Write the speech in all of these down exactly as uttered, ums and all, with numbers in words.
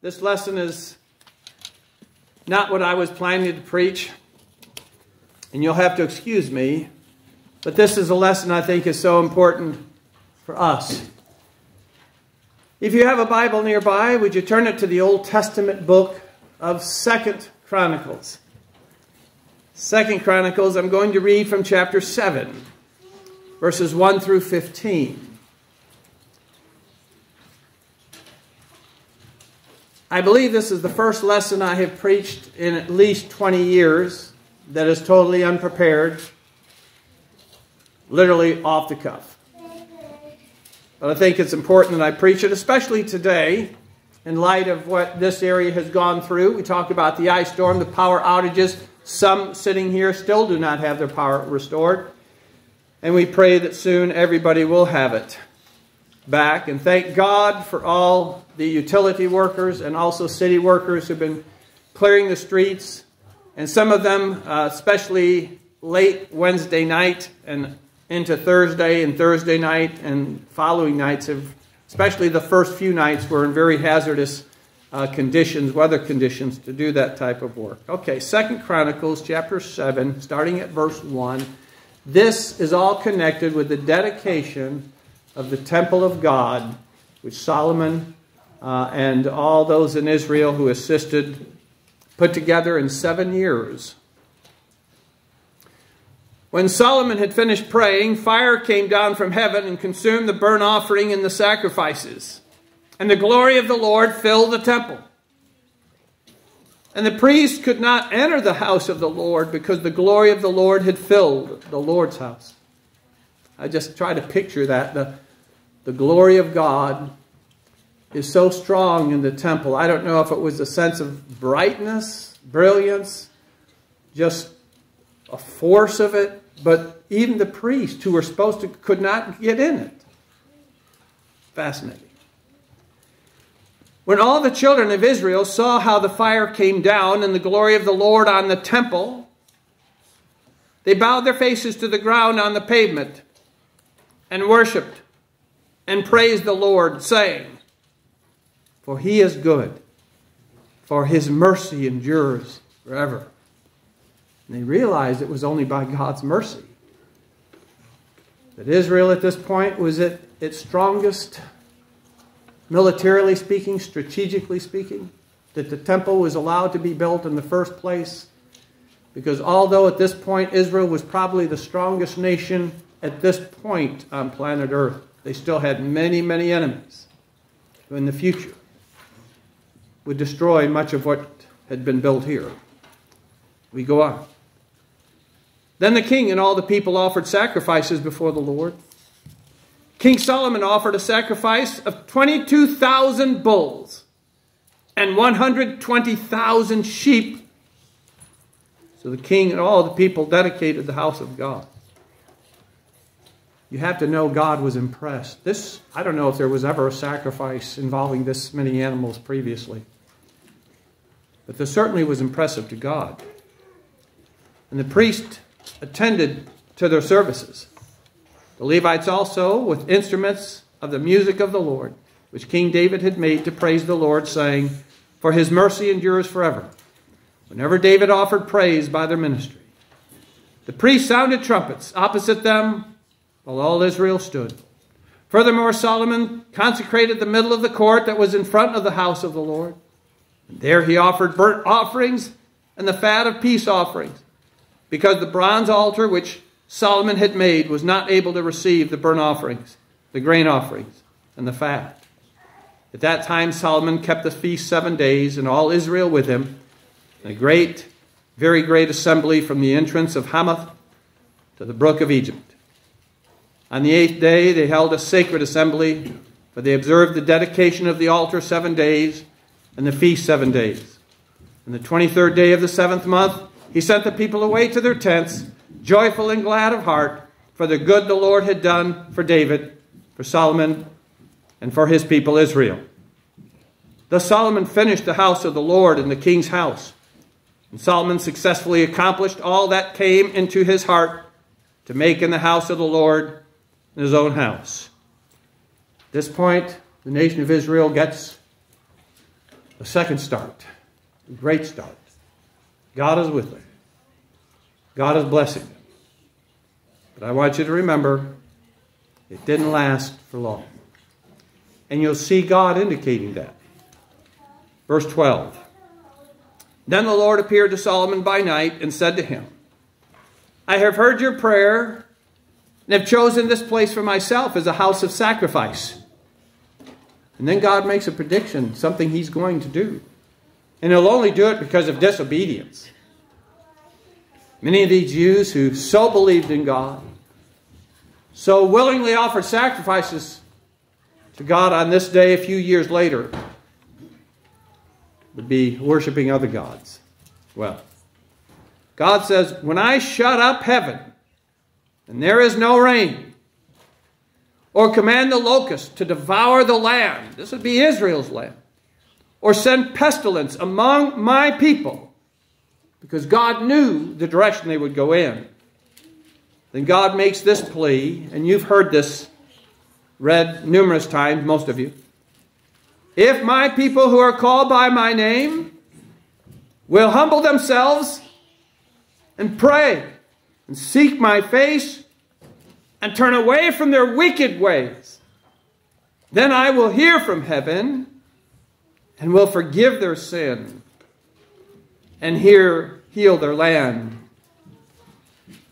This lesson is not what I was planning to preach, and you'll have to excuse me, but this is a lesson I think is so important for us. If you have a Bible nearby, would you turn it to the Old Testament book of Second Chronicles? Second Chronicles, I'm going to read from chapter seven, verses one through fifteen. I believe this is the first lesson I have preached in at least twenty years that is totally unprepared, literally off the cuff. But I think it's important that I preach it, especially today, in light of what this area has gone through. We talked about the ice storm, the power outages. Some sitting here still do not have their power restored. And we pray that soon everybody will have it back, and thank God for all the utility workers and also city workers who've been clearing the streets, and some of them, uh, especially late Wednesday night and into Thursday and Thursday night and following nights, have, especially the first few nights, were in very hazardous uh, conditions, weather conditions, to do that type of work. Okay, Second Chronicles chapter seven, starting at verse one. This is all connected with the dedication of the temple of God, which Solomon uh, and all those in Israel who assisted put together in seven years. When Solomon had finished praying, fire came down from heaven and consumed the burnt offering and the sacrifices, and the glory of the Lord filled the temple. And the priests could not enter the house of the Lord because the glory of the Lord had filled the Lord's house. I just try to picture that. The The glory of God is so strong in the temple. I don't know if it was a sense of brightness, brilliance, just a force of it, but even the priests who were supposed to could not get in it. Fascinating. When all the children of Israel saw how the fire came down and the glory of the Lord on the temple, they bowed their faces to the ground on the pavement and worshipped and praised the Lord, saying, "For he is good, for his mercy endures forever." And they realized it was only by God's mercy that Israel at this point was at its strongest, militarily speaking, strategically speaking, that the temple was allowed to be built in the first place, because although at this point Israel was probably the strongest nation at this point on planet Earth, they still had many, many enemies who in the future would destroy much of what had been built here. We go on. Then the king and all the people offered sacrifices before the Lord. King Solomon offered a sacrifice of twenty-two thousand bulls and one hundred twenty thousand sheep. So the king and all the people dedicated the house of God. You have to know God was impressed. This, I don't know if there was ever a sacrifice involving this many animals previously, but this certainly was impressive to God. And the priest attended to their services. The Levites also, with instruments of the music of the Lord, which King David had made to praise the Lord, saying, "For his mercy endures forever." Whenever David offered praise by their ministry, the priests sounded trumpets opposite them, while all Israel stood. Furthermore, Solomon consecrated the middle of the court that was in front of the house of the Lord. And there he offered burnt offerings and the fat of peace offerings, because the bronze altar which Solomon had made was not able to receive the burnt offerings, the grain offerings, and the fat. At that time, Solomon kept the feast seven days, and all Israel with him, and a great, very great assembly from the entrance of Hamath to the brook of Egypt. On the eighth day, they held a sacred assembly, for they observed the dedication of the altar seven days, and the feast seven days. On the twenty-third day of the seventh month, he sent the people away to their tents, joyful and glad of heart, for the good the Lord had done for David, for Solomon, and for his people Israel. Thus Solomon finished the house of the Lord and the king's house. And Solomon successfully accomplished all that came into his heart to make in the house of the Lord, in his own house. At this point, the nation of Israel gets A second start. A great start. God is with them. God is blessing them. But I want you to remember, it didn't last for long. And you'll see God indicating that. Verse twelve. Then the Lord appeared to Solomon by night and said to him, I have heard your prayer and have chosen this place for myself as a house of sacrifice. And then God makes a prediction, something he's going to do. And he'll only do it because of disobedience. Many of these Jews who so believed in God, so willingly offered sacrifices to God on this day a few years later, would be worshiping other gods. Well, God says, when I shut up heaven, and there is no rain, or command the locusts to devour the land, this would be Israel's land, or send pestilence among my people, because God knew the direction they would go in, then God makes this plea, and you've heard this read numerous times, most of you. If my people who are called by my name will humble themselves and pray and seek my face and turn away from their wicked ways, then I will hear from heaven and will forgive their sin and hear, heal their land.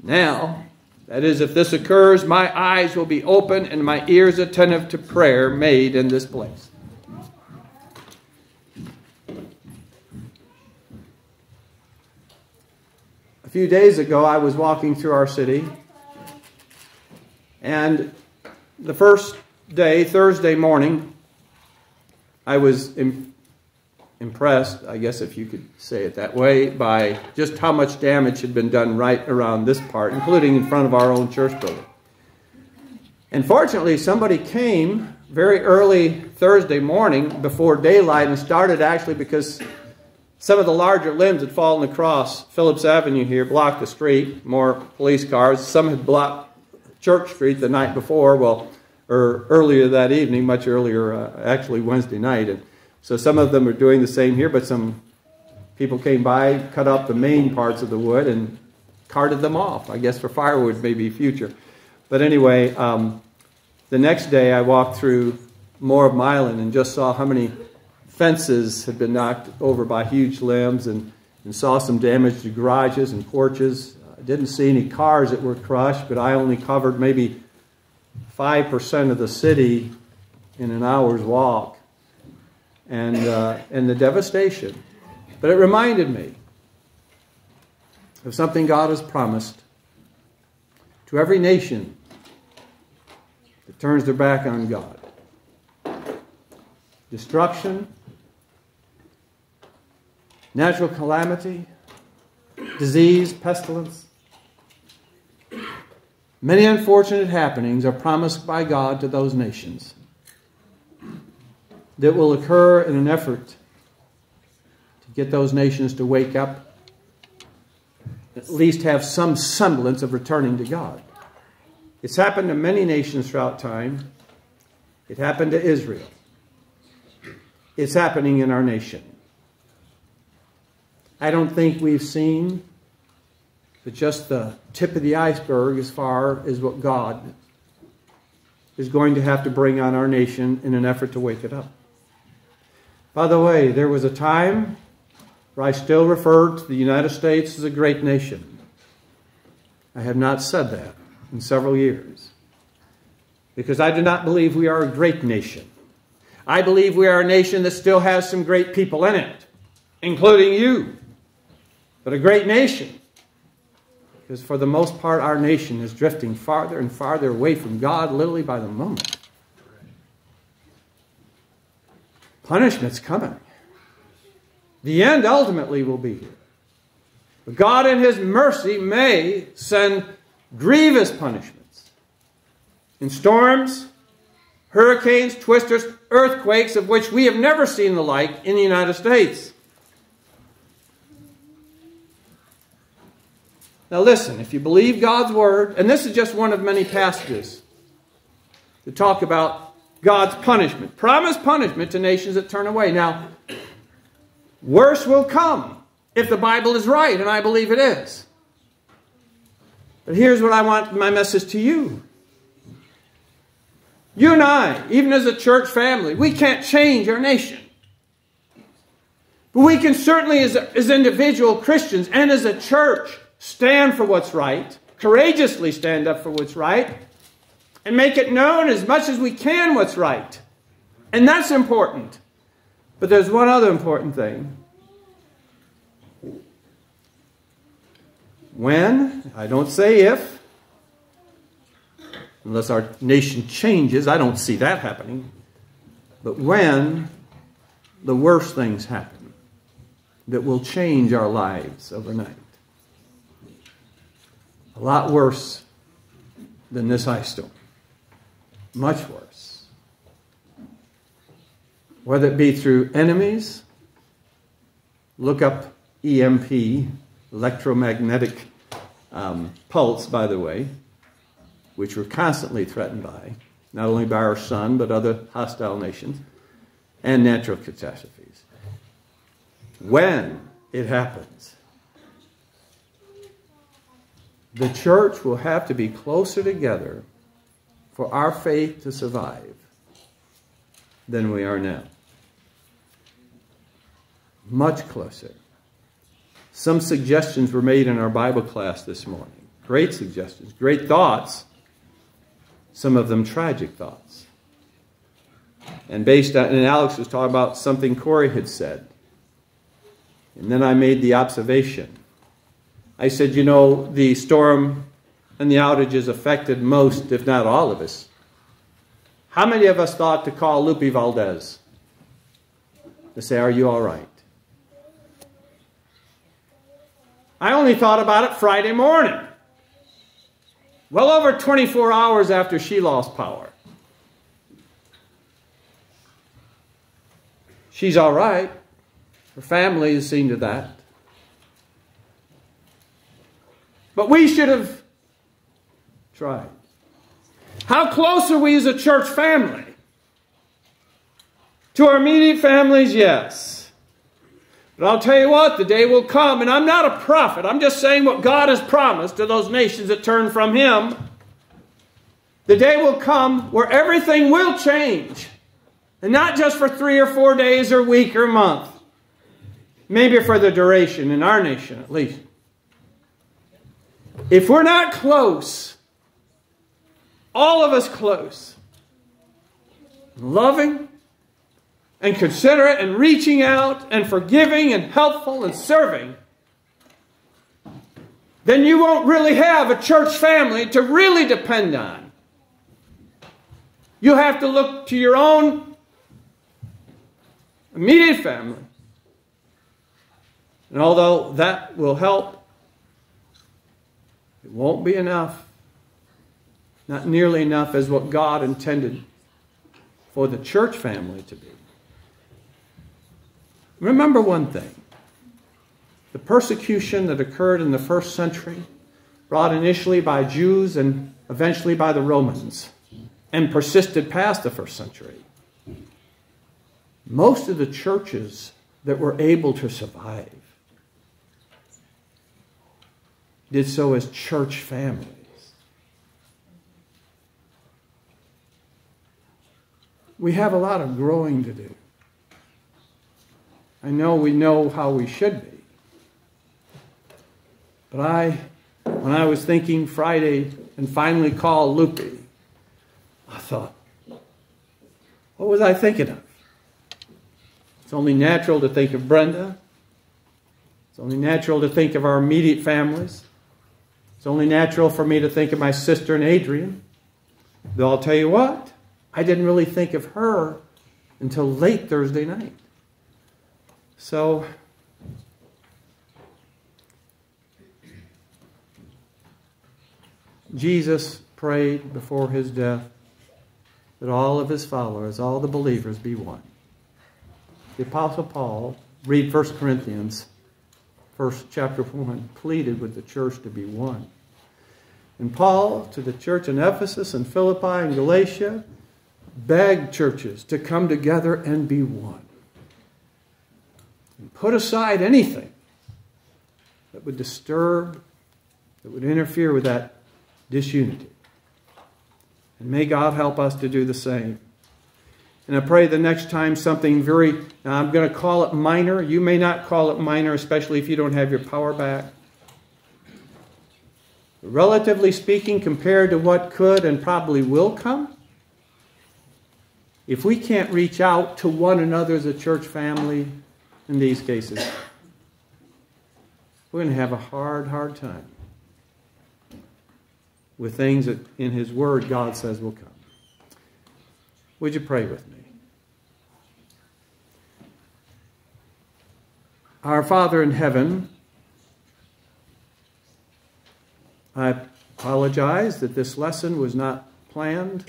Now, that is, if this occurs, my eyes will be open and my ears attentive to prayer made in this place. A few days ago, I was walking through our city, and the first day, Thursday morning, I was im- impressed, I guess if you could say it that way, by just how much damage had been done right around this part, including in front of our own church building. And fortunately, somebody came very early Thursday morning before daylight and started actually because some of the larger limbs had fallen across Phillips Avenue here, blocked the street, more police cars. Some had blocked Church Street the night before, well, or earlier that evening, much earlier, uh, actually Wednesday night. And so some of them are doing the same here, but some people came by, cut up the main parts of the wood and carted them off, I guess for firewood maybe future. But anyway, um, the next day I walked through more of Milan and just saw how many fences had been knocked over by huge limbs and, and saw some damage to garages and porches. I didn't see any cars that were crushed, but I only covered maybe five percent of the city in an hour's walk. And, uh, and the devastation. But it reminded me of something God has promised to every nation that turns their back on God. Destruction, natural calamity, disease, pestilence. Many unfortunate happenings are promised by God to those nations that will occur in an effort to get those nations to wake up, at least have some semblance of returning to God. It's happened to many nations throughout time. It happened to Israel. It's happening in our nation. I don't think we've seen but just the tip of the iceberg as far as what God is going to have to bring on our nation in an effort to wake it up. By the way, there was a time where I still referred to the United States as a great nation. I have not said that in several years because I do not believe we are a great nation. I believe we are a nation that still has some great people in it, including you, but a great nation. Because for the most part, our nation is drifting farther and farther away from God, literally by the moment. Punishment's coming. The end ultimately will be here. But God in his mercy may send grievous punishments in storms, hurricanes, twisters, earthquakes of which we have never seen the like in the United States. Now listen, if you believe God's word, and this is just one of many passages that talk about God's punishment, promised punishment to nations that turn away. Now, Worse will come if the Bible is right, and I believe it is. But here's what I want my message to you. You and I, even as a church family, we can't change our nation. But we can certainly, as, as individual Christians and as a church, stand for what's right, courageously stand up for what's right, and make it known as much as we can what's right. And that's important. But there's one other important thing. When, I don't say if, unless our nation changes, I don't see that happening. But when the worst things happen that will change our lives overnight. A lot worse than this ice storm. Much worse. Whether it be through enemies, look up E M P, electromagnetic um, pulse, by the way, which we're constantly threatened by, not only by our sun, but other hostile nations, and natural catastrophes. When it happens, the church will have to be closer together for our faith to survive than we are now. Much closer. Some suggestions were made in our Bible class this morning. Great suggestions, great thoughts. Some of them tragic thoughts. And based on, and Alex was talking about something Corey had said. And then I made the observation. I said, you know, the storm and the outages affected most, if not all of us. How many of us thought to call Lupe Valdez to say, are you all right? I only thought about it Friday morning. Well over twenty-four hours after she lost power. She's all right. Her family has seen to that. But we should have tried. How close are we as a church family? To our immediate families, yes. But I'll tell you what, the day will come, and I'm not a prophet. I'm just saying what God has promised to those nations that turn from Him. The day will come where everything will change. And not just for three or four days or week or month. Maybe for the duration, in our nation at least. If we're not close, all of us close, loving and considerate and reaching out and forgiving and helpful and serving, then you won't really have a church family to really depend on. You have to look to your own immediate family. And although that will help, it won't be enough, not nearly enough as what God intended for the church family to be. Remember one thing. The persecution that occurred in the first century, brought initially by Jews and eventually by the Romans, and persisted past the first century. Most of the churches that were able to survive did so as church families. We have a lot of growing to do. I know we know how we should be. But I, when I was thinking Friday and finally called Lupe, I thought, what was I thinking of? It's only natural to think of Brenda. It's only natural to think of our immediate families. It's only natural for me to think of my sister and Adrian. Though I'll tell you what, I didn't really think of her until late Thursday night. So, Jesus prayed before His death that all of His followers, all the believers, be one. The Apostle Paul, read First Corinthians, First chapter one, pleaded with the church to be one. And Paul, to the church in Ephesus and Philippi and Galatia, begged churches to come together and be one. and put aside anything that would disturb, that would interfere with that disunity. And may God help us to do the same. And I pray the next time something very, I'm going to call it minor. You may not call it minor, especially if you don't have your power back. Relatively speaking, compared to what could and probably will come, if we can't reach out to one another as a church family in these cases, we're going to have a hard, hard time with things that in His Word God says will come. Would you pray with me? Our Father in heaven, I apologize that this lesson was not planned.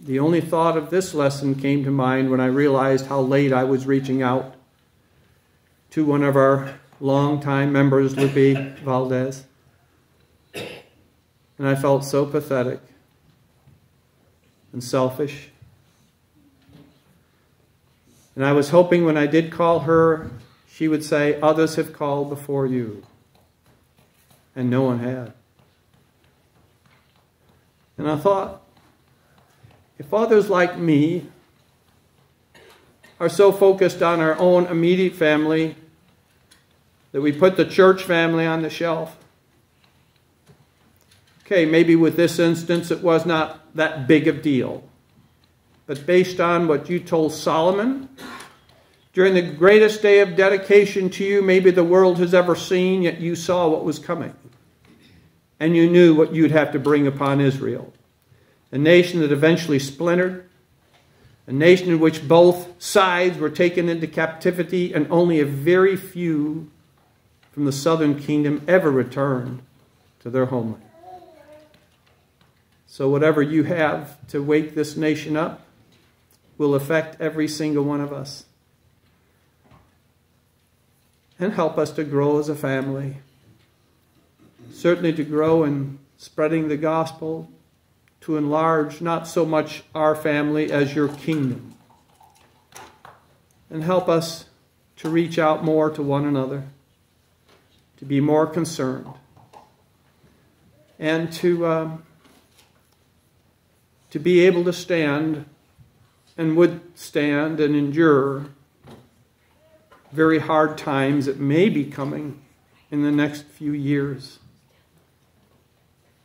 The only thought of this lesson came to mind when I realized how late I was reaching out to one of our longtime members, Lupe Valdez. And I felt so pathetic and selfish. And I was hoping when I did call her, she would say, "Others have called before you." And no one had. And I thought, if others like me are so focused on our own immediate family that we put the church family on the shelf, okay, maybe with this instance it was not that big of a deal. But based on what you told Solomon, during the greatest day of dedication to you maybe the world has ever seen, yet you saw what was coming. And you knew what you'd have to bring upon Israel. A nation that eventually splintered. A nation in which both sides were taken into captivity and only a very few from the southern kingdom ever returned to their homeland. So whatever you have to wake this nation up will affect every single one of us. And help us to grow as a family. Certainly to grow in spreading the gospel, to enlarge not so much our family as your kingdom. And help us to reach out more to one another, to be more concerned, and to... Um, to be able to stand and withstand and endure very hard times that may be coming in the next few years.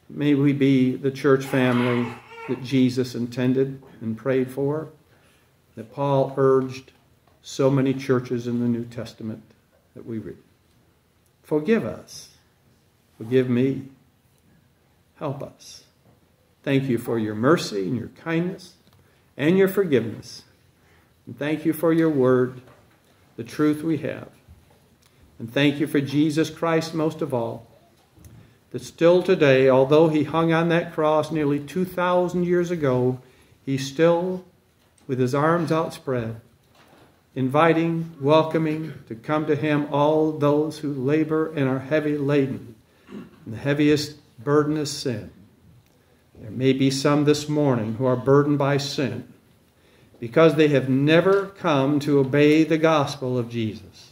May we be the church family that Jesus intended and prayed for, that Paul urged so many churches in the New Testament that we read. Forgive us. Forgive me. Help us. Thank you for your mercy and your kindness and your forgiveness. And thank you for your word, the truth we have. And thank you for Jesus Christ most of all, that still today, although he hung on that cross nearly two thousand years ago, he's still with his arms outspread, inviting, welcoming to come to him all those who labor and are heavy laden, and the heaviest burden is sin. There may be some this morning who are burdened by sin because they have never come to obey the gospel of Jesus,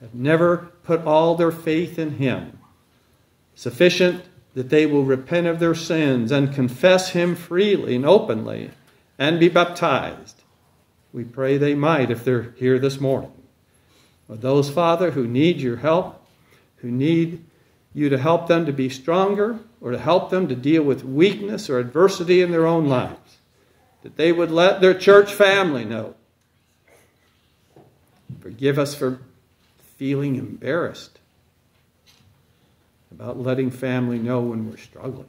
have never put all their faith in him, sufficient that they will repent of their sins and confess him freely and openly and be baptized. We pray they might if they're here this morning. For those, Father, who need your help, who need you to help them to be stronger, or to help them to deal with weakness or adversity in their own lives, that they would let their church family know. Forgive us for feeling embarrassed about letting family know when we're struggling.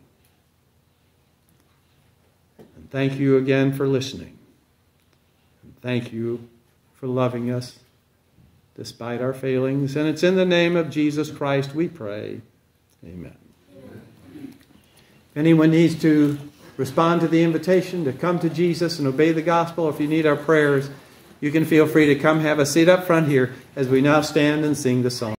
And thank you again for listening. And thank you for loving us despite our failings. And it's in the name of Jesus Christ we pray. Amen. If anyone needs to respond to the invitation to come to Jesus and obey the gospel, or if you need our prayers, you can feel free to come have a seat up front here as we now stand and sing the song.